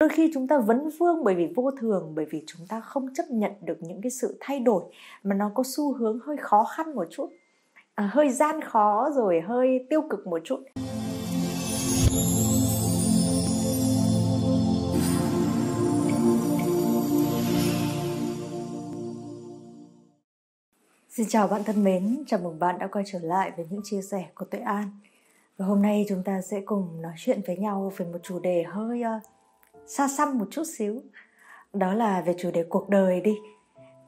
Đôi khi chúng ta vấn vương bởi vì vô thường, bởi vì chúng ta không chấp nhận được những cái sự thay đổi mà nó có xu hướng hơi khó khăn một chút, hơi gian khó rồi hơi tiêu cực một chút. Xin chào bạn thân mến, chào mừng bạn đã quay trở lại với những chia sẻ của Tuệ An. Và hôm nay chúng ta sẽ cùng nói chuyện với nhau về một chủ đề hơi xa xăm một chút xíu. Đó là về chủ đề cuộc đời đi.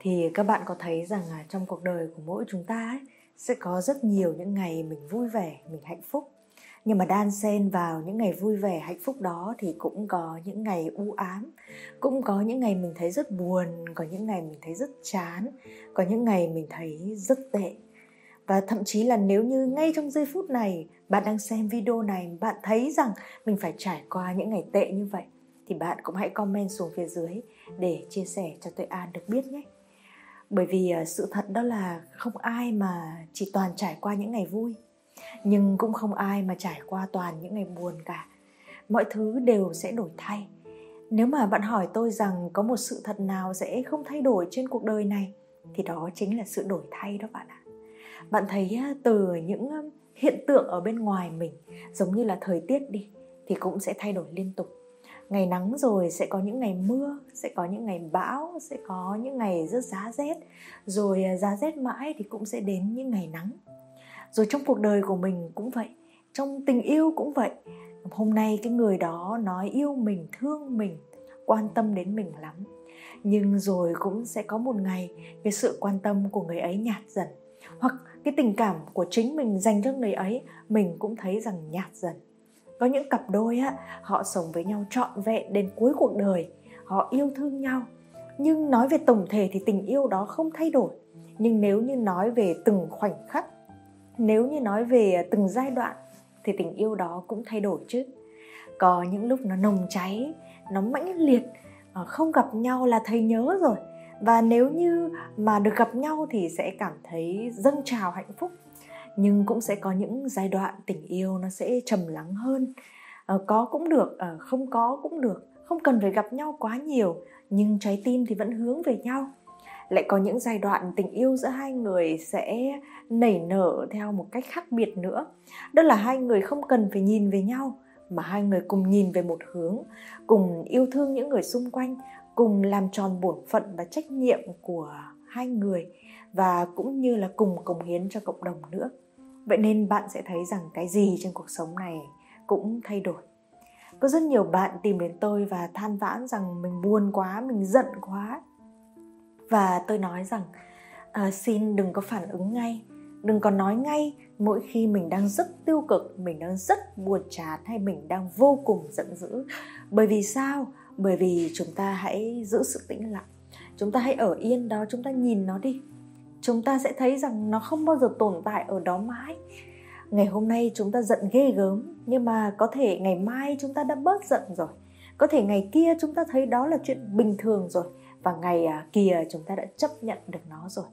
Thì các bạn có thấy rằng trong cuộc đời của mỗi chúng ta ấy, sẽ có rất nhiều những ngày mình vui vẻ, mình hạnh phúc. Nhưng mà đan xen vào những ngày vui vẻ, hạnh phúc đó thì cũng có những ngày u ám, cũng có những ngày mình thấy rất buồn, có những ngày mình thấy rất chán, có những ngày mình thấy rất tệ. Và thậm chí là nếu như ngay trong giây phút này bạn đang xem video này, bạn thấy rằng mình phải trải qua những ngày tệ như vậy, thì bạn cũng hãy comment xuống phía dưới để chia sẻ cho Tuệ An được biết nhé. Bởi vì sự thật đó là không ai mà chỉ toàn trải qua những ngày vui, nhưng cũng không ai mà trải qua toàn những ngày buồn cả. Mọi thứ đều sẽ đổi thay. Nếu mà bạn hỏi tôi rằng có một sự thật nào sẽ không thay đổi trên cuộc đời này, thì đó chính là sự đổi thay đó bạn ạ. Bạn thấy từ những hiện tượng ở bên ngoài mình, giống như là thời tiết đi, thì cũng sẽ thay đổi liên tục. Ngày nắng rồi sẽ có những ngày mưa, sẽ có những ngày bão, sẽ có những ngày rất giá rét. Rồi giá rét mãi thì cũng sẽ đến những ngày nắng. Rồi trong cuộc đời của mình cũng vậy, trong tình yêu cũng vậy. Hôm nay cái người đó nói yêu mình, thương mình, quan tâm đến mình lắm. Nhưng rồi cũng sẽ có một ngày cái sự quan tâm của người ấy nhạt dần. Hoặc cái tình cảm của chính mình dành cho người ấy, mình cũng thấy rằng nhạt dần. Có những cặp đôi á, họ sống với nhau trọn vẹn đến cuối cuộc đời, họ yêu thương nhau. Nhưng nói về tổng thể thì tình yêu đó không thay đổi. Nhưng nếu như nói về từng khoảnh khắc, nếu như nói về từng giai đoạn, thì tình yêu đó cũng thay đổi chứ. Có những lúc nó nồng cháy, nó mãnh liệt, không gặp nhau là thấy nhớ rồi. Và nếu như mà được gặp nhau thì sẽ cảm thấy dâng trào hạnh phúc. Nhưng cũng sẽ có những giai đoạn tình yêu nó sẽ trầm lắng hơn. Có cũng được, không có cũng được. Không cần phải gặp nhau quá nhiều, nhưng trái tim thì vẫn hướng về nhau. Lại có những giai đoạn tình yêu giữa hai người sẽ nảy nở theo một cách khác biệt nữa. Đó là hai người không cần phải nhìn về nhau, mà hai người cùng nhìn về một hướng, cùng yêu thương những người xung quanh, cùng làm tròn bổn phận và trách nhiệm của hai người, và cũng như là cùng cống hiến cho cộng đồng nữa. Vậy nên bạn sẽ thấy rằng cái gì trên cuộc sống này cũng thay đổi. Có rất nhiều bạn tìm đến tôi và than vãn rằng mình buồn quá, mình giận quá. Và tôi nói rằng xin đừng có phản ứng ngay, đừng có nói ngay mỗi khi mình đang rất tiêu cực, mình đang rất buồn chán hay mình đang vô cùng giận dữ. Bởi vì sao? Bởi vì chúng ta hãy giữ sự tĩnh lặng, chúng ta hãy ở yên đó, chúng ta nhìn nó đi. Chúng ta sẽ thấy rằng nó không bao giờ tồn tại ở đó mãi. Ngày hôm nay chúng ta giận ghê gớm, nhưng mà có thể ngày mai chúng ta đã bớt giận rồi. Có thể ngày kia chúng ta thấy đó là chuyện bình thường rồi. Và ngày kia chúng ta đã chấp nhận được nó rồi.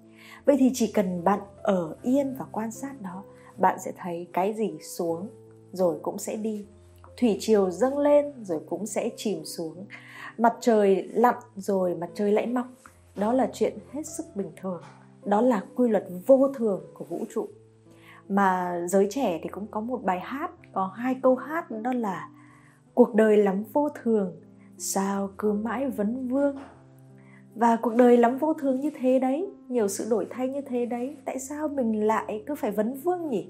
Vậy thì chỉ cần bạn ở yên và quan sát đó, bạn sẽ thấy cái gì xuống rồi cũng sẽ đi. Thủy triều dâng lên rồi cũng sẽ chìm xuống. Mặt trời lặn rồi mặt trời lại mọc. Đó là chuyện hết sức bình thường. Đó là quy luật vô thường của vũ trụ. Mà giới trẻ thì cũng có một bài hát, có hai câu hát, đó là: cuộc đời lắm vô thường, sao cứ mãi vấn vương. Và cuộc đời lắm vô thường như thế đấy, nhiều sự đổi thay như thế đấy, tại sao mình lại cứ phải vấn vương nhỉ?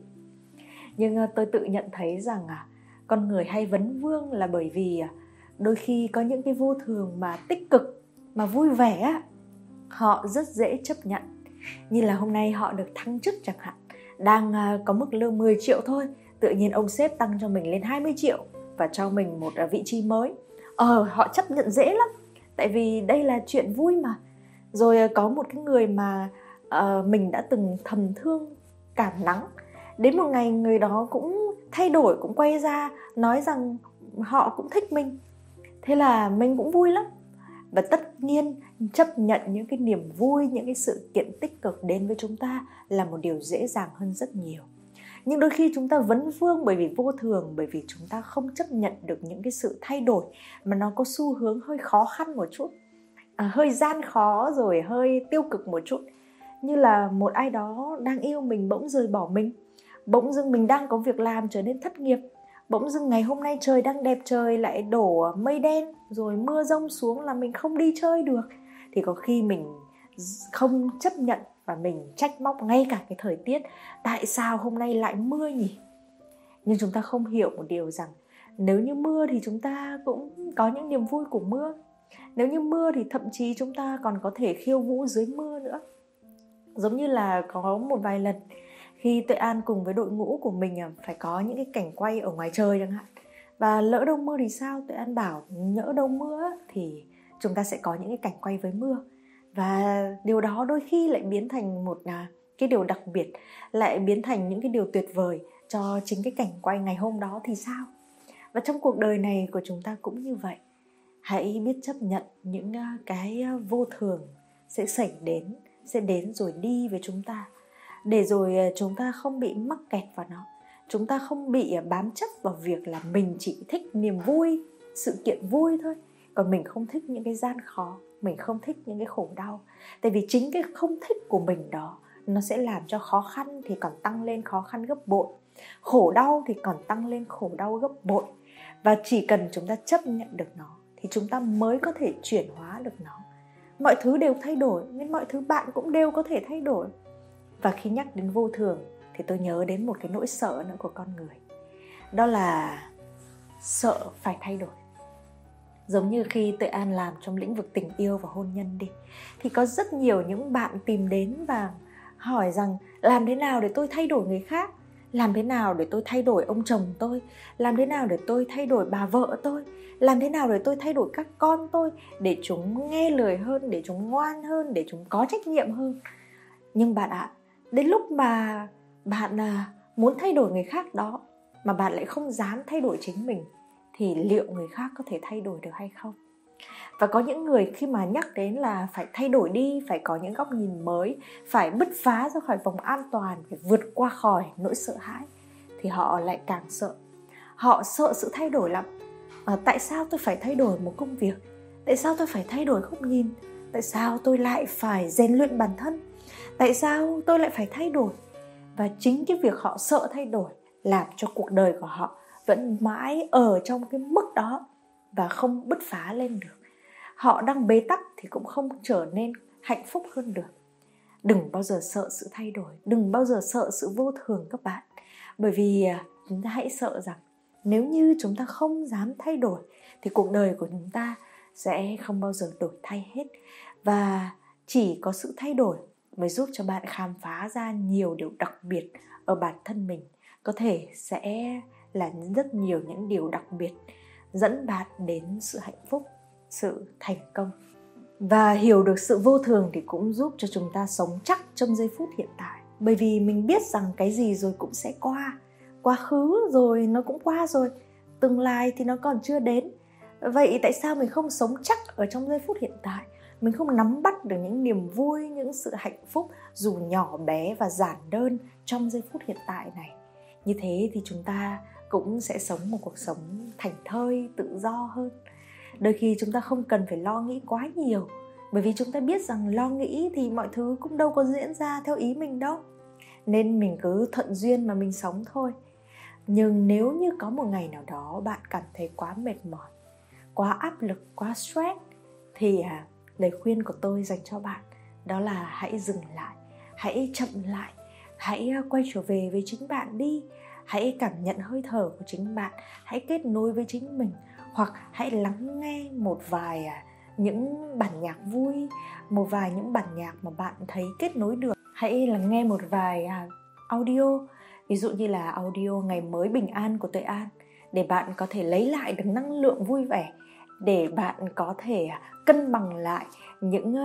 Nhưng tôi tự nhận thấy rằng con người hay vấn vương là bởi vì đôi khi có những cái vô thường mà tích cực, mà vui vẻ, họ rất dễ chấp nhận. Như là hôm nay họ được thăng chức chẳng hạn, đang có mức lương 10 triệu thôi, tự nhiên ông sếp tăng cho mình lên 20 triệu và cho mình một vị trí mới. Họ chấp nhận dễ lắm, tại vì đây là chuyện vui mà. Rồi có một cái người mà mình đã từng thầm thương, cảm nắng, đến một ngày người đó cũng thay đổi, cũng quay ra nói rằng họ cũng thích mình. Thế là mình cũng vui lắm. Và tất nhiên chấp nhận những cái niềm vui, những cái sự kiện tích cực đến với chúng ta là một điều dễ dàng hơn rất nhiều. Nhưng đôi khi chúng ta vấn vương bởi vì vô thường, bởi vì chúng ta không chấp nhận được những cái sự thay đổi mà nó có xu hướng hơi khó khăn một chút, hơi gian khó rồi hơi tiêu cực một chút. Như là một ai đó đang yêu mình bỗng rời bỏ mình, bỗng dưng mình đang có việc làm trở nên thất nghiệp, bỗng dưng ngày hôm nay trời đang đẹp trời lại đổ mây đen rồi mưa dông xuống là mình không đi chơi được. Thì có khi mình không chấp nhận và mình trách móc ngay cả cái thời tiết, tại sao hôm nay lại mưa nhỉ? Nhưng chúng ta không hiểu một điều rằng nếu như mưa thì chúng ta cũng có những niềm vui của mưa. Nếu như mưa thì thậm chí chúng ta còn có thể khiêu vũ dưới mưa nữa. Giống như là có một vài lần khi Tuệ An cùng với đội ngũ của mình phải có những cái cảnh quay ở ngoài trời chẳng hạn. Và lỡ đâu mưa thì sao? Tuệ An bảo nhỡ đâu mưa thì chúng ta sẽ có những cái cảnh quay với mưa. Và điều đó đôi khi lại biến thành một cái điều đặc biệt, lại biến thành những cái điều tuyệt vời cho chính cái cảnh quay ngày hôm đó thì sao? Và trong cuộc đời này của chúng ta cũng như vậy. Hãy biết chấp nhận những cái vô thường sẽ xảy đến, sẽ đến rồi đi với chúng ta, để rồi chúng ta không bị mắc kẹt vào nó. Chúng ta không bị bám chấp vào việc là mình chỉ thích niềm vui, sự kiện vui thôi, còn mình không thích những cái gian khó, mình không thích những cái khổ đau. Tại vì chính cái không thích của mình đó, nó sẽ làm cho khó khăn thì còn tăng lên khó khăn gấp bội, khổ đau thì còn tăng lên khổ đau gấp bội. Và chỉ cần chúng ta chấp nhận được nó thì chúng ta mới có thể chuyển hóa được nó. Mọi thứ đều thay đổi nên mọi thứ bạn cũng đều có thể thay đổi. Và khi nhắc đến vô thường thì tôi nhớ đến một cái nỗi sợ nữa của con người. Đó là sợ phải thay đổi. Giống như khi Tuệ An làm trong lĩnh vực tình yêu và hôn nhân đi, thì có rất nhiều những bạn tìm đến và hỏi rằng làm thế nào để tôi thay đổi người khác? Làm thế nào để tôi thay đổi ông chồng tôi? Làm thế nào để tôi thay đổi bà vợ tôi? Làm thế nào để tôi thay đổi các con tôi? Để chúng nghe lời hơn, để chúng ngoan hơn, để chúng có trách nhiệm hơn. Nhưng bạn ạ, đến lúc mà bạn muốn thay đổi người khác đó mà bạn lại không dám thay đổi chính mình, thì liệu người khác có thể thay đổi được hay không? Và có những người khi mà nhắc đến là phải thay đổi đi, phải có những góc nhìn mới, phải bứt phá ra khỏi vòng an toàn, phải vượt qua khỏi nỗi sợ hãi, thì họ lại càng sợ. Họ sợ sự thay đổi lắm. Tại sao tôi phải thay đổi một công việc? Tại sao tôi phải thay đổi góc nhìn? Tại sao tôi lại phải rèn luyện bản thân? Tại sao tôi lại phải thay đổi? Và chính cái việc họ sợ thay đổi làm cho cuộc đời của họ vẫn mãi ở trong cái mức đó và không bứt phá lên được. Họ đang bế tắc thì cũng không trở nên hạnh phúc hơn được. Đừng bao giờ sợ sự thay đổi, đừng bao giờ sợ sự vô thường các bạn. Bởi vì chúng ta hãy sợ rằng nếu như chúng ta không dám thay đổi thì cuộc đời của chúng ta sẽ không bao giờ đổi thay hết. Và chỉ có sự thay đổi mới giúp cho bạn khám phá ra nhiều điều đặc biệt ở bản thân mình. Có thể sẽ là rất nhiều những điều đặc biệt dẫn bạn đến sự hạnh phúc, sự thành công. Và hiểu được sự vô thường thì cũng giúp cho chúng ta sống chắc trong giây phút hiện tại. Bởi vì mình biết rằng cái gì rồi cũng sẽ qua. Quá khứ rồi nó cũng qua rồi, tương lai thì nó còn chưa đến. Vậy tại sao mình không sống chắc ở trong giây phút hiện tại? Mình không nắm bắt được những niềm vui, những sự hạnh phúc dù nhỏ bé và giản đơn trong giây phút hiện tại này. Như thế thì chúng ta cũng sẽ sống một cuộc sống thảnh thơi, tự do hơn. Đôi khi chúng ta không cần phải lo nghĩ quá nhiều, bởi vì chúng ta biết rằng lo nghĩ thì mọi thứ cũng đâu có diễn ra theo ý mình đâu. Nên mình cứ thuận duyên mà mình sống thôi. Nhưng nếu như có một ngày nào đó bạn cảm thấy quá mệt mỏi, quá áp lực, quá stress, thì lời khuyên của tôi dành cho bạn đó là hãy dừng lại, hãy chậm lại, hãy quay trở về với chính bạn đi. Hãy cảm nhận hơi thở của chính bạn, hãy kết nối với chính mình, hoặc hãy lắng nghe một vài những bản nhạc vui, một vài những bản nhạc mà bạn thấy kết nối được. Hãy lắng nghe một vài audio, ví dụ như là audio Ngày Mới Bình An của Tuệ An, để bạn có thể lấy lại được năng lượng vui vẻ, để bạn có thể cân bằng lại những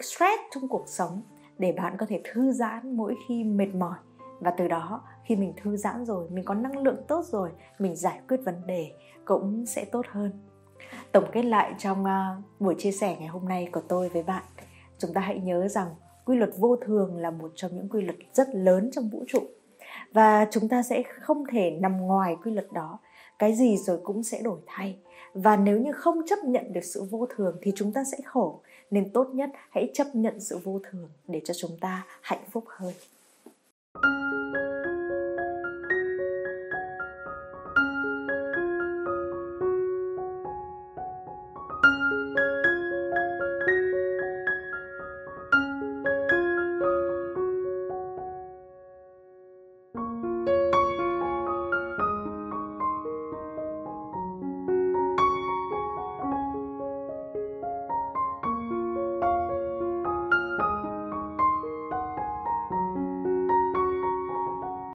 stress trong cuộc sống, để bạn có thể thư giãn mỗi khi mệt mỏi. Và từ đó khi mình thư giãn rồi, mình có năng lượng tốt rồi, mình giải quyết vấn đề cũng sẽ tốt hơn. Tổng kết lại trong buổi chia sẻ ngày hôm nay của tôi với bạn, chúng ta hãy nhớ rằng quy luật vô thường là một trong những quy luật rất lớn trong vũ trụ. Và chúng ta sẽ không thể nằm ngoài quy luật đó. Cái gì rồi cũng sẽ đổi thay. Và nếu như không chấp nhận được sự vô thường thì chúng ta sẽ khổ. Nên tốt nhất hãy chấp nhận sự vô thường để cho chúng ta hạnh phúc hơn.